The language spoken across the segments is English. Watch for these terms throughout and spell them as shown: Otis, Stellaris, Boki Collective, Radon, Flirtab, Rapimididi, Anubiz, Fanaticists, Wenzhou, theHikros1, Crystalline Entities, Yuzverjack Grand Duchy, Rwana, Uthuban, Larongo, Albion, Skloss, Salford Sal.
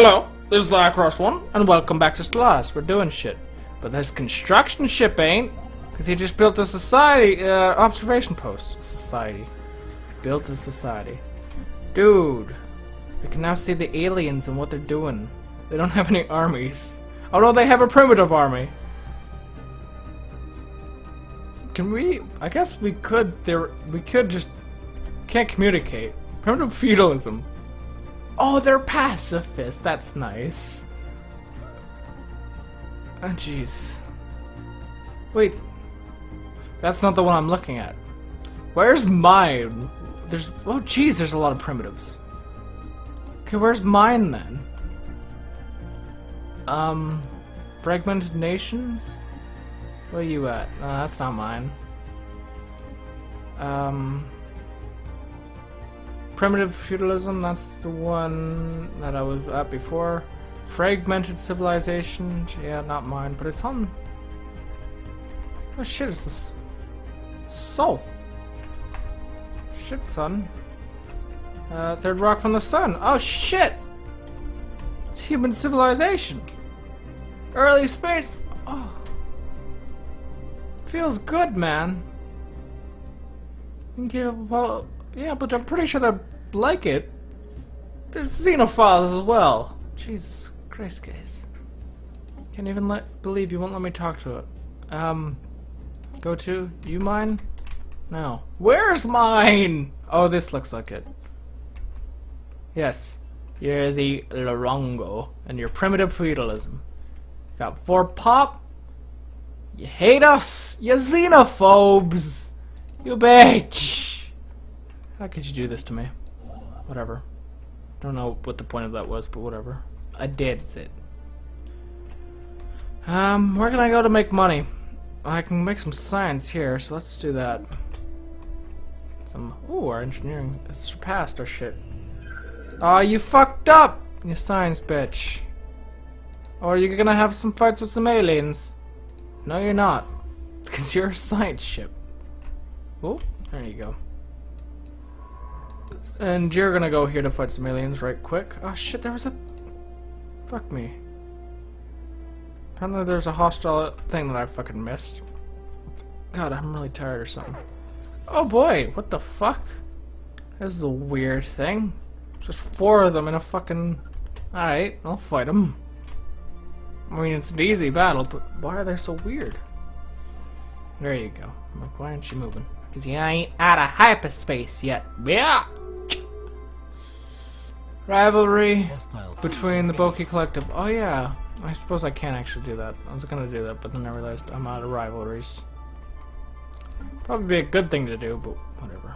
Hello, this is theHikros1, and welcome back to Skloss. We're doing shit. But this construction ship ain't, because he just built a society, observation post. Society. Built a society. Dude. We can now see the aliens and what they're doing. They don't have any armies. Although they have a primitive army. Can we... I guess we could... We could just... Can't communicate. Primitive feudalism. Oh, they're pacifists. That's nice. Oh, jeez. Wait. That's not the one I'm looking at. Where's mine? There's... Oh, jeez, there's a lot of primitives. Okay, where's mine, then? Fragmented nations? Where are you at? No, that's not mine. Primitive feudalism, that's the one that I was at before. Fragmented civilization, yeah, not mine, but it's on... Oh shit, it's this... Soul. Shit, son. Third rock from the sun. Oh shit! It's human civilization. Early space. Oh. Feels good, man. Yeah, but I'm pretty sure they like it. There's xenophiles as well. Jesus Christ, guys. Can't even believe you won't let me talk to it. Go to... You mine? No. Where's mine? Oh, this looks like it. Yes. You're the Larongo. And you're primitive feudalism. You got 4 pop. You hate us. You xenophobes. You bitch. How could you do this to me? Whatever. Don't know what the point of that was, but whatever. I did it. Where can I go to make money? I can make some science here, so let's do that. Some... Ooh, our engineering has surpassed our shit. Aw, you fucked up! You science bitch. Or are you gonna have some fights with some aliens? No, you're not. Because you're a science ship. Ooh, there you go. And you're gonna go here to fight some aliens right quick. Oh shit, there was a... Fuck me. Apparently there's a hostile thing that I fucking missed. God, I'm really tired or something. Oh boy, what the fuck? This is a weird thing. Just 4 of them in a fucking... Alright, I'll fight them. I mean, it's an easy battle, but why are they so weird? There you go. I'm like, why aren't you moving? Because you ain't out of hyperspace yet. Yeah! Rivalry between the Boki Collective. Oh yeah, I suppose I can actually do that. I was gonna do that, but then I realized I'm out of rivalries. Probably be a good thing to do, but whatever.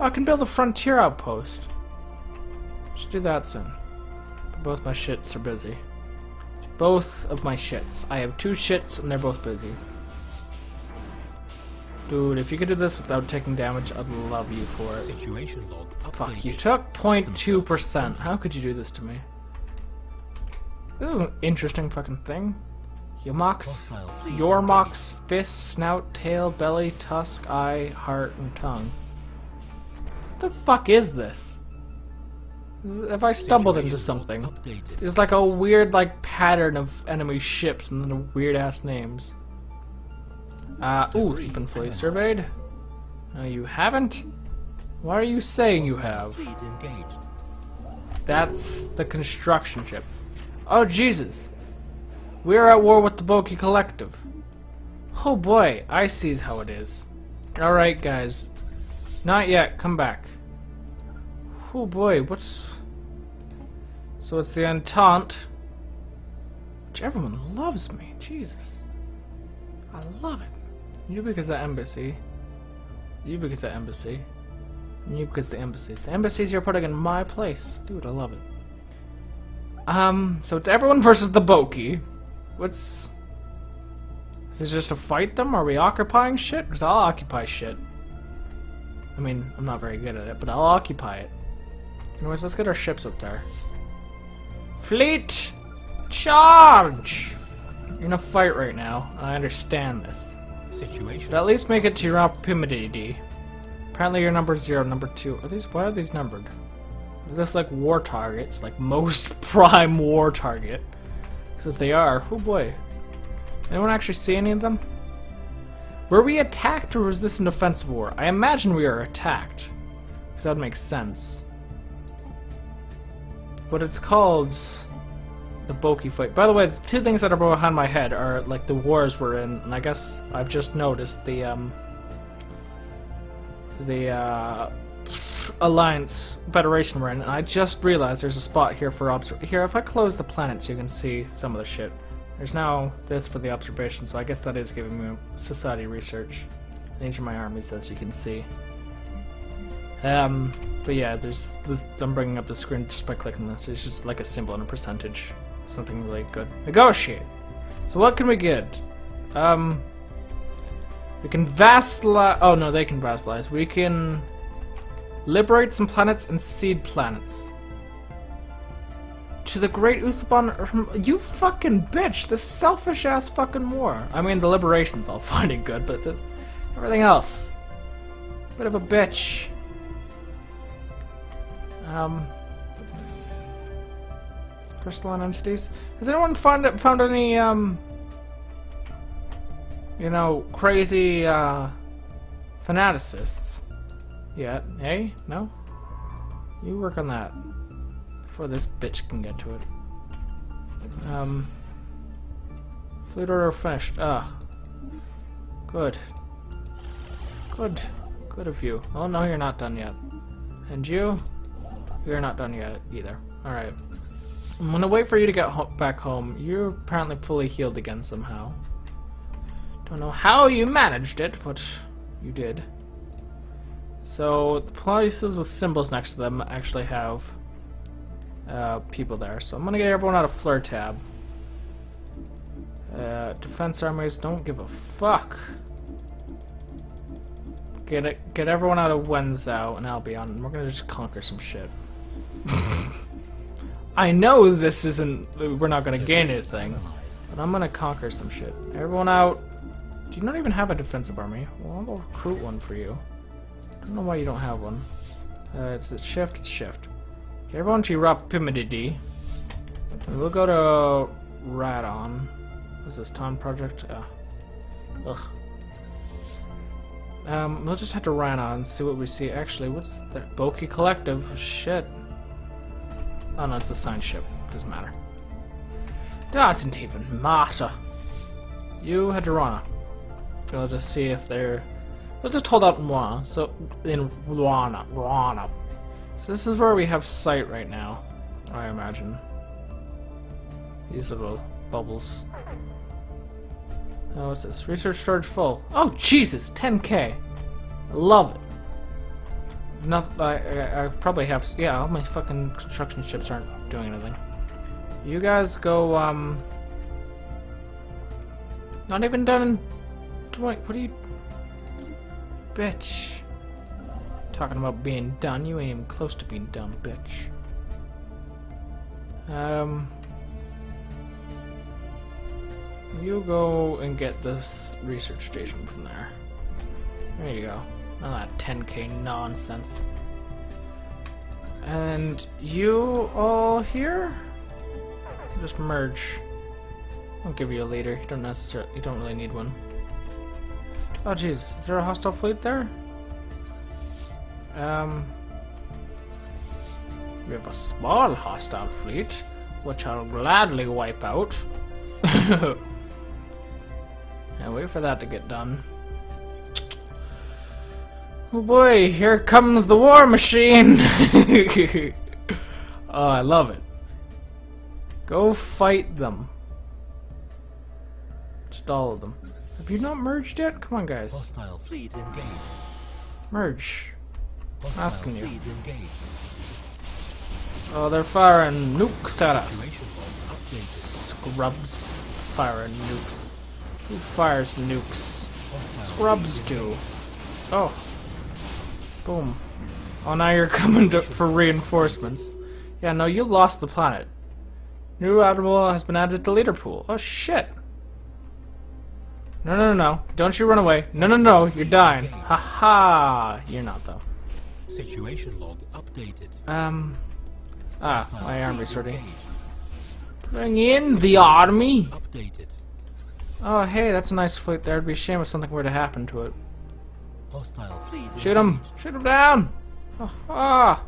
Oh, I can build a frontier outpost. Should do that soon. But both my shits are busy. Both of my shits. I have 2 shits and they're both busy. Dude, if you could do this without taking damage, I'd love you for it. Situation log. Fuck, you took 0.2%. How could you do this to me? This is an interesting fucking thing. Yomox, Yormox, fist, snout, tail, belly, tusk, eye, heart, and tongue. What the fuck is this? Have I stumbled into something? There's like a weird like pattern of enemy ships and then weird ass names. Ooh, you've been fully surveyed. No, you haven't? Why are you saying you have? That's the construction ship. Oh, Jesus. We're at war with the Boki Collective. Oh boy, I sees how it is. Alright, guys. Not yet, come back. Oh boy, what's... So it's the Entente. Which everyone loves me, Jesus. I love it. You because of the embassy. You because of the embassy. And you because of the embassies. The embassies you're putting in my place. Dude, I love it. So it's everyone versus the Boki. What's... Is it just to fight them? Are we occupying shit? Because I'll occupy shit. I mean, I'm not very good at it, but I'll occupy it. Anyways, let's get our ships up there. Fleet! Charge! You're in a fight right now, and I understand this. Situation. But at least make it to your opportunity. Apparently you're number 0, number 2. Are these? Why are these numbered? Just like war targets, like most prime war target. Since they are, oh boy. Anyone actually see any of them? Were we attacked or was this an offensive war? I imagine we are attacked, because that makes sense. But it's called the Boki fight. By the way, the two things that are behind my head are like the wars we're in, and I guess I've just noticed the Alliance Federation we're in, and I just realized there's a spot here for observation. Here, if I close the planets, you can see some of the shit. There's now this for the observation, so I guess that is giving me society research. These are my armies, as you can see. But yeah, there's this, I'm bringing up the screen just by clicking this. It's just like a symbol and a percentage. It's nothing really good. Negotiate! So what can we get? We can vassalize. Oh no, they can vassalize. We can liberate some planets and seed planets. To the great Uthuban. You fucking bitch! This selfish ass fucking war. I mean, the liberation's all fine and good, but the, everything else. Bit of a bitch. Crystalline Entities. Has anyone found any, you know, crazy, Fanaticists yet? Eh? No? You work on that before this bitch can get to it. Fleet order finished. Ah. Good. Good. Good of you. Oh no, you're not done yet. And you? You're not done yet either. Alright. I'm gonna wait for you to get back home. You're apparently fully healed again somehow. Don't know how you managed it, but you did. So the places with symbols next to them actually have people there. So I'm gonna get everyone out of Flirtab. Defense armies don't give a fuck. Get everyone out of Wenzhou and Albion, and we're gonna just conquer some shit. I know this isn't, we're not gonna gain anything, but I'm gonna conquer some shit. Everyone out. Do you not even have a defensive army? Well, I'm gonna recruit one for you. I don't know why you don't have one. It's a shift, it's shift. Okay, everyone to Rapimididi. And we'll go to Radon. What's this, Time Project? Ugh. We'll just have to run on and see what we see. Actually, what's the Boki Collective? Shit. Oh no, it's a sign ship. Doesn't matter. Doesn't even matter. You head to Rwana. We'll just see if they're. We'll just hold out in Rwana. So in Rwana. So this is where we have sight right now. I imagine. These little bubbles. Oh, what's this? Research storage full. Oh, Jesus! 10K! I love it! Nothing. I probably have. Yeah, all my fucking construction ships aren't doing anything. You guys go, Not even done in 20. What are you. Bitch. Talking about being done. You ain't even close to being done, bitch. You go and get this research station from there. There you go. None of that 10K nonsense. And you all here? Just merge. I'll give you a leader. You don't really need one. Oh jeez, is there a hostile fleet there? We have a small hostile fleet, which I'll gladly wipe out. Now wait for that to get done. Oh boy, here comes the war machine! Oh, I love it. Go fight them. Just all of them. Have you not merged yet? Come on, guys. Hostile fleet engaged. Merge. I'm asking you. Oh, they're firing nukes at us. Scrubs firing nukes. Who fires nukes? Scrubs do. Oh. Boom. Oh, now you're coming for reinforcements. Yeah, no, you lost the planet. New admiral has been added to leader pool. Oh, shit. No, no, no, no. Don't you run away. No, no, no. You're dying. Haha. You're not, though. Situation log updated. Ah, my army's ready. Bring in the army! Oh, hey, that's a nice fleet there. It'd be a shame if something were to happen to it. Shoot him! Shoot him down! Ah!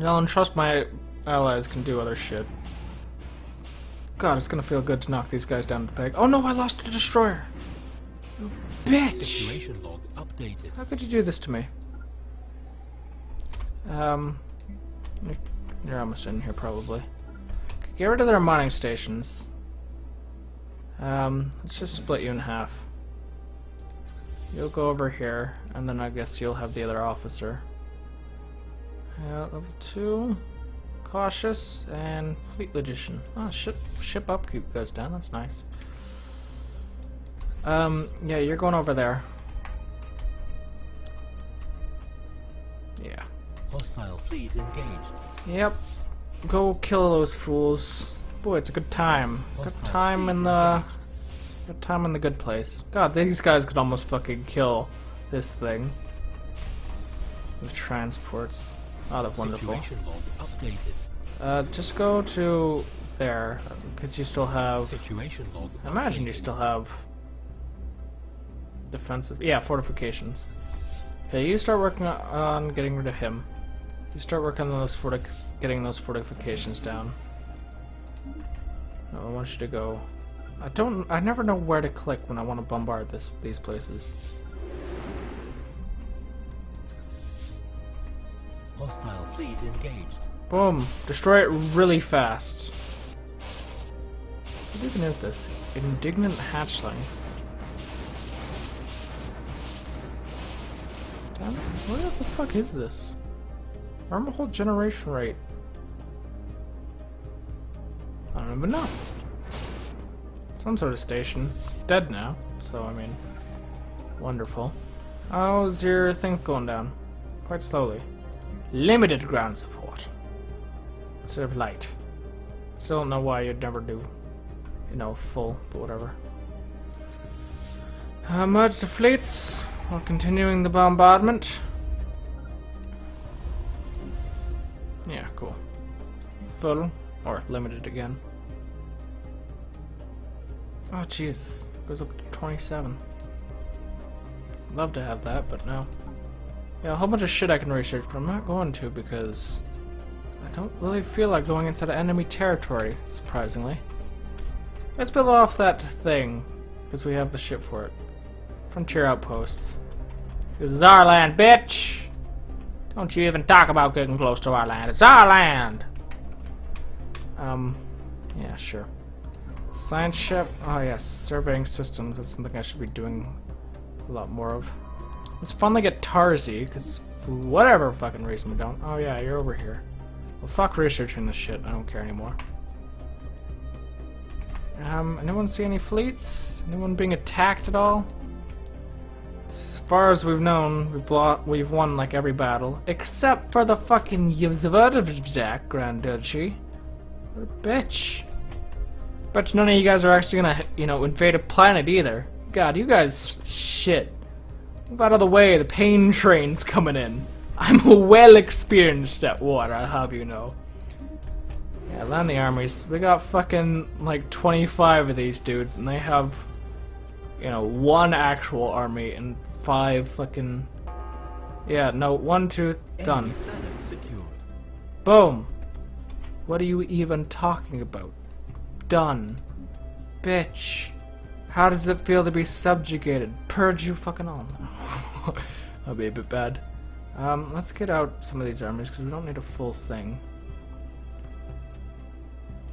Don't trust my allies can do other shit. God, it's gonna feel good to knock these guys down to the peg. Oh no, I lost a destroyer! You bitch! Log updated. How could you do this to me? You're almost in here, probably. Get rid of their mining stations. Let's just split you in half. You'll go over here, and then I guess you'll have the other officer. Level 2. Cautious, and fleet logician. Oh, ship upkeep goes down, that's nice. Yeah, you're going over there. Yeah. Hostile fleet engaged. Yep. Go kill those fools. Boy, it's a good time. Good time in the... Good time in the good place. God, these guys could almost fucking kill this thing. The transports. Oh, that's wonderful. Just go to there, because you still have... I imagine you still have... defensive... yeah, fortifications. Okay, you start working on getting rid of him. You start working on those getting those fortifications down. Oh, I want you to go... I never know where to click when I want to bombard these places. Hostile fleet engaged. Boom! Destroy it really fast. What even is this? Indignant hatchling. Damn it! What the fuck is this? Wormhole generation rate. I don't even know. Some sort of station. It's dead now, so I mean, wonderful. How's your thing going down? Quite slowly. Limited ground support instead of light. Still don't know why you'd never do, you know, full, but whatever. Merge the fleets while continuing the bombardment. Yeah, cool. Full or limited again. Oh jeez, goes up to 27. Love to have that, but no. Yeah, a whole bunch of shit I can research, but I'm not going to because I don't really feel like going inside of enemy territory, surprisingly. Let's build off that thing, because we have the ship for it. Frontier outposts. This is our land, bitch! Don't you even talk about getting close to our land. It's our land! Yeah, sure. Science ship. Oh yes, surveying systems. That's something I should be doing a lot more of. Let's finally get Tarzi, because for whatever fucking reason we don't. Oh yeah, you're over here. Well, fuck researching this shit. I don't care anymore. Anyone see any fleets? Anyone being attacked at all? As far as we've known, we've won like every battle, except for the fucking Yuzverjack Grand Duchy. What a bitch. Bet none of you guys are actually gonna, you know, invade a planet either. God, you guys, shit. Out of the way, the pain train's coming in. I'm well experienced at war, I'll have you know. Yeah, land the armies. We got fucking like 25 of these dudes, and they have, you know, one actual army and 5 fucking. Yeah, no, 1, 2, done. Boom. What are you even talking about? Done, bitch. How does it feel to be subjugated? Purge you fucking all. That'll be a bit bad. Let's get out some of these armies because we don't need a full thing.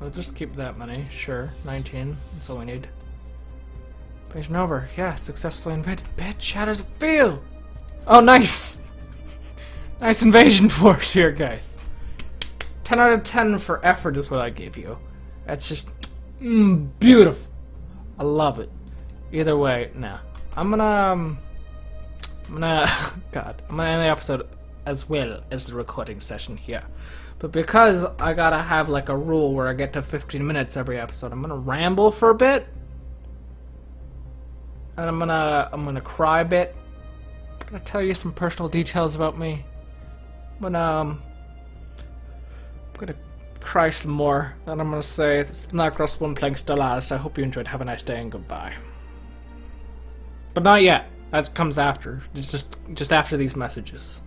We'll just keep that many, sure. 19, that's all we need. Patient over, yeah, successfully invaded. Bitch, how does it feel? Oh, nice! Nice invasion force here, guys. 10 out of 10 for effort is what I gave you. That's just beautiful. I love it. Either way, nah. I'm gonna end the episode as well as the recording session here. But because I gotta have like a rule where I get to 15 minutes every episode, I'm gonna ramble for a bit. And I'm gonna cry a bit. I'm gonna tell you some personal details about me. But I'm gonna cry some more, and I'm gonna say it's theHikros1 playing Stellaris. I hope you enjoyed. Have a nice day and goodbye. But not yet. That comes after. It's just after these messages.